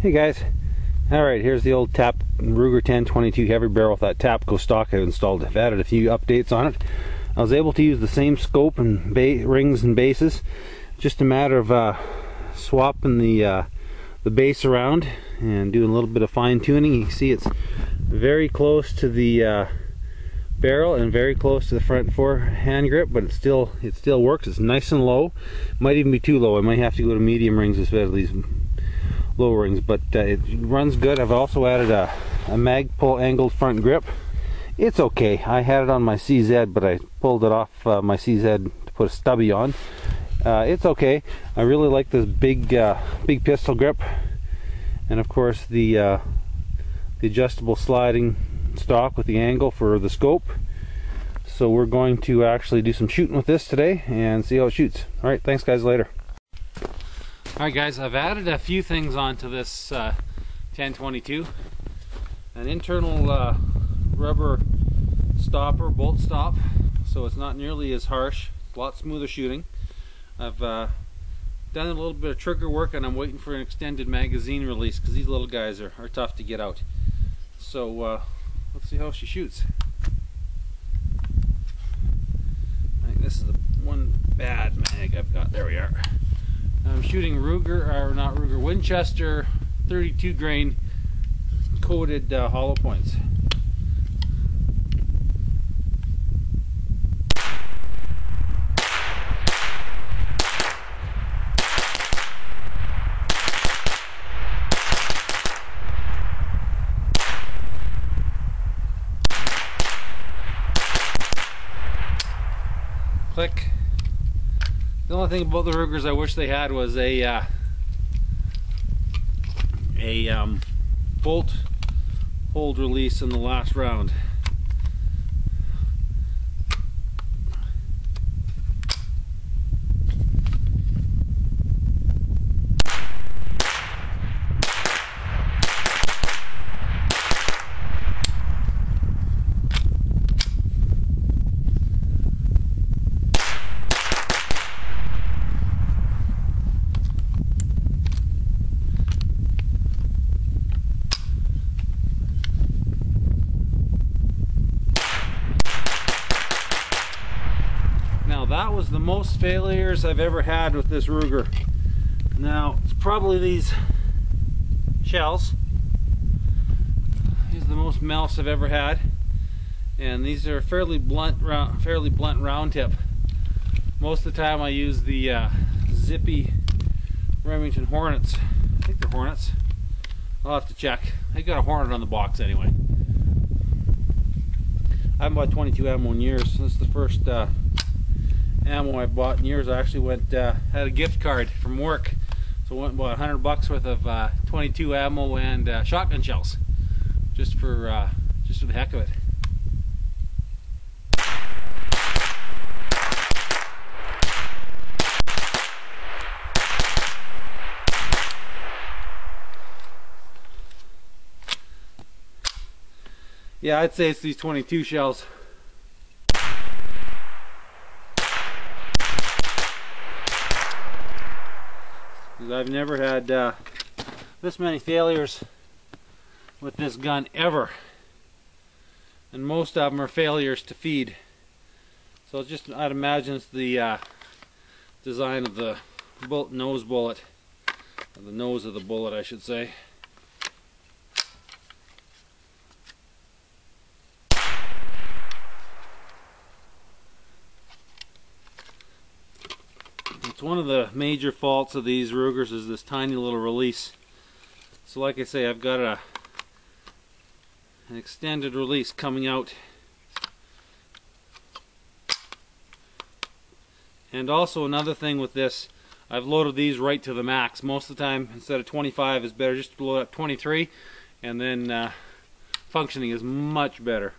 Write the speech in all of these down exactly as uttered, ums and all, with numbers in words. Hey guys, alright, here's the old Tap Ruger ten twenty-two heavy barrel with that Tapco stock I've installed. I've added a few updates on it. I was able to use the same scope and rings and bases. Just a matter of uh, swapping the uh, the base around and doing a little bit of fine tuning. You can see it's very close to the uh, barrel and very close to the front four hand grip, but it still it still works. It's nice and low. Might even be too low. I might have to go to medium rings instead of these low rings, but uh, it runs good. I've also added a, a Magpul angled front grip. It's okay. I had it on my C Z, but I pulled it off uh, my C Z to put a stubby on. Uh, it's okay. I really like this big uh, big pistol grip, and of course the uh, the adjustable sliding stock with the angle for the scope. So we're going to actually do some shooting with this today and see how it shoots. Alright, thanks guys, later. Alright guys, I've added a few things onto this uh, ten twenty-two. An internal uh, rubber stopper, bolt stop, so it's not nearly as harsh. It's a lot smoother shooting. I've uh, done a little bit of trigger work, and I'm waiting for an extended magazine release because these little guys are, are tough to get out. So uh, let's see how she shoots. I think this is the one bad mag I've got. There we are. I'm shooting Ruger, or not Ruger, Winchester thirty-two grain coated uh, hollow points. Click. The only thing about the Rugers I wish they had was a uh, a um, bolt hold release in the last round. That was the most failures I've ever had with this Ruger. Now, it's probably these shells. These are the most melts I've ever had, and these are fairly blunt, round, fairly blunt round tip. Most of the time, I use the uh, zippy Remington Hornets. I think they're Hornets. I'll have to check. I got a Hornet on the box anyway. I haven't bought twenty-two ammo in years. This is the first. Uh, ammo I bought in years. I actually went uh, had a gift card from work, so I went and bought a hundred bucks worth of uh, twenty-two ammo and uh, shotgun shells, just for uh, just for the heck of it. Yeah, I'd say it's these twenty-two shells. I've never had uh, this many failures with this gun ever, and most of them are failures to feed. So it's just, I'd imagine it's the uh, design of the bullet, nose bullet, or the nose of the bullet, I should say. One of the major faults of these Rugers is this tiny little release. So like I say, I've got a an extended release coming out. And also another thing with this, I've loaded these right to the max. Most of the time, instead of twenty-five, it's better just to load up twenty-three, and then uh, functioning is much better.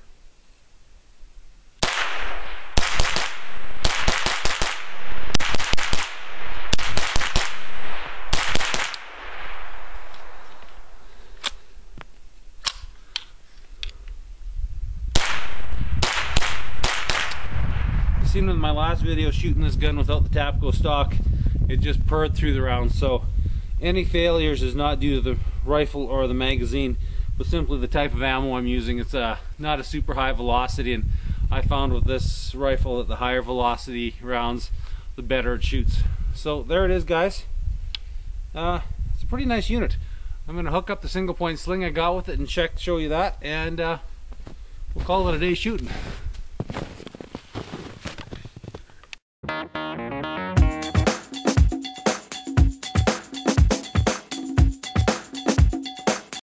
seen in my last video shooting this gun without the Tapco stock, it just purred through the round. So any failures is not due to the rifle or the magazine, but simply the type of ammo I'm using. It's uh, not a super high velocity, and I found with this rifle that the higher velocity rounds, the better it shoots. So there it is, guys. Uh, it's a pretty nice unit. I'm going to hook up the single point sling I got with it and check show you that, and uh, we'll call it a day shooting.